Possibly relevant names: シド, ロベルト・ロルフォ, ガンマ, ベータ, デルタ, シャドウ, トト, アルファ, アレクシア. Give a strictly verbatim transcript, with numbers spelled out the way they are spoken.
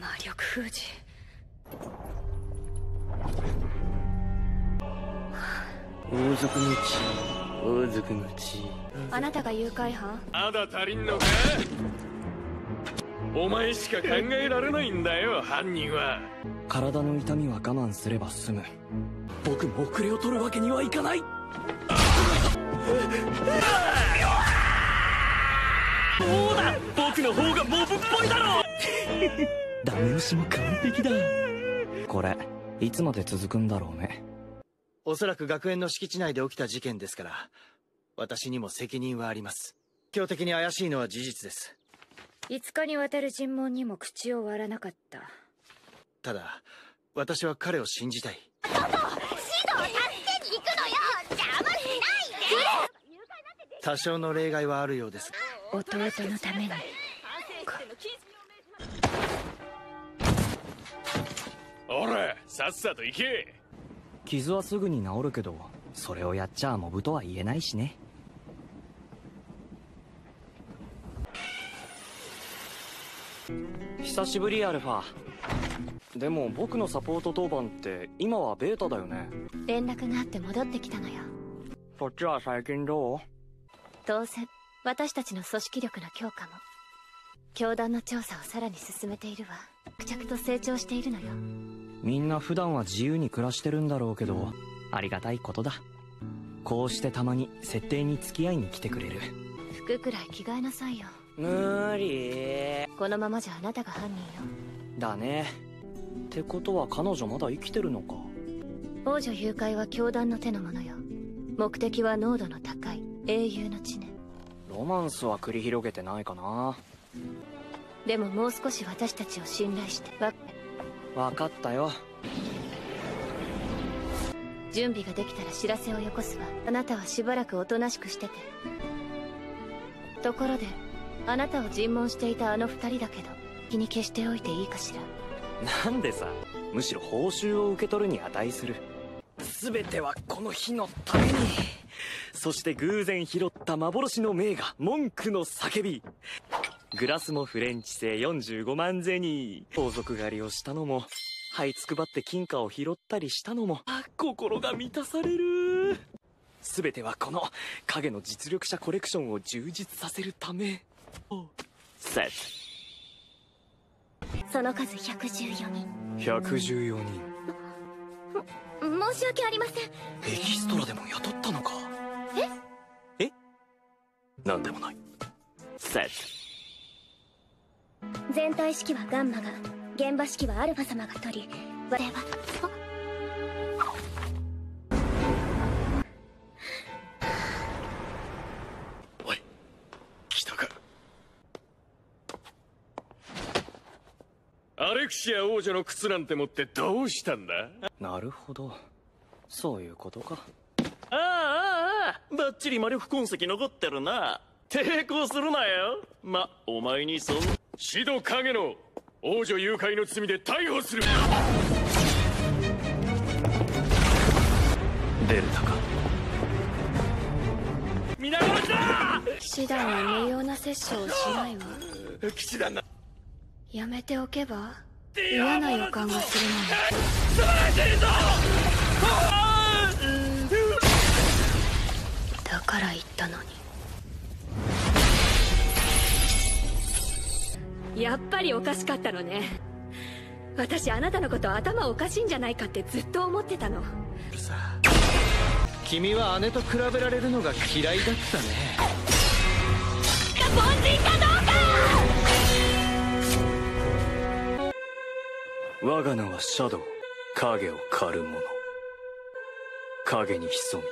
魔力封じ、王族の血、王族の血。あなたが誘拐犯？まだ足りんのか？お前しか考えられないんだよ、犯人は。体の痛みは我慢すれば済む。僕も遅れを取るわけにはいかない。どうだ、僕の方がモブっぽいだろ。ダメ押しも完璧だ。これいつまで続くんだろうね。おそらく学園の敷地内で起きた事件ですから、私にも責任はあります。強敵に怪しいのは事実です。いつかにわたる尋問にも口を割らなかった。ただ私は彼を信じたい。トト、シドを助けに行くのよ。邪魔しないで。多少の例外はあるようです。弟のために。おら、さっさと行け。傷はすぐに治るけど、それをやっちゃモブとは言えないしね。久しぶりアルファ。でも僕のサポート当番って今はベータだよね。連絡があって戻ってきたのよ。そっちは最近どう？当然、私たちの組織力の強化も、教団の調査をさらに進めているわ。着々と成長しているのよ。みんな普段は自由に暮らしてるんだろうけど、ありがたいことだ。こうしてたまに設定に付き合いに来てくれる。服くらい着替えなさいよ。無理。このままじゃあなたが犯人よ。だね。ってことは彼女まだ生きてるのか。王女誘拐は教団の手のものよ。目的は濃度の高い英雄の地ね。ロマンスは繰り広げてないかな。でももう少し私たちを信頼して。わ分かったよ。準備ができたら知らせをよこすわ。あなたはしばらくおとなしくしてて。ところで、あなたを尋問していたあの二人だけど、気に消しておいていいかしら。なんでさ。むしろ報酬を受け取るに値する。全てはこの日のために。そして偶然拾った幻の名画、文句の叫び。グラスもフレンチ製よんじゅうごまんゼニー。王族狩りをしたのも、這いつくばって金貨を拾ったりしたのも、心が満たされる。全てはこの影の実力者コレクションを充実させるため。セット。その数ひゃくじゅうよにん。ひゃくじゅうよにん。申し訳ありません。エキストラでも雇ったのか。ええ、なんでもない。セット。全体指揮はガンマが、現場指揮はアルファ様が取り、我々は。おい、来たか。アレクシア王女の靴なんて持ってどうしたんだ？なるほど、そういうことか。ああああ、バッチリ魔力痕跡残ってるな。抵抗するなよ。ま、お前にそんな。シド影の王女誘拐の罪で逮捕する。デルタか。皆殺しだ。騎士団は無用な殺生をしないわ。騎士団な。やめておけば嫌な予感がするのに。だから言ったのに。やっぱりおかしかったのね。私、あなたのこと頭おかしいんじゃないかってずっと思ってたのさ。君は姉と比べられるのが嫌いだったね。凡人かどうか。我が名はシャドウ、影を狩る者。影に潜み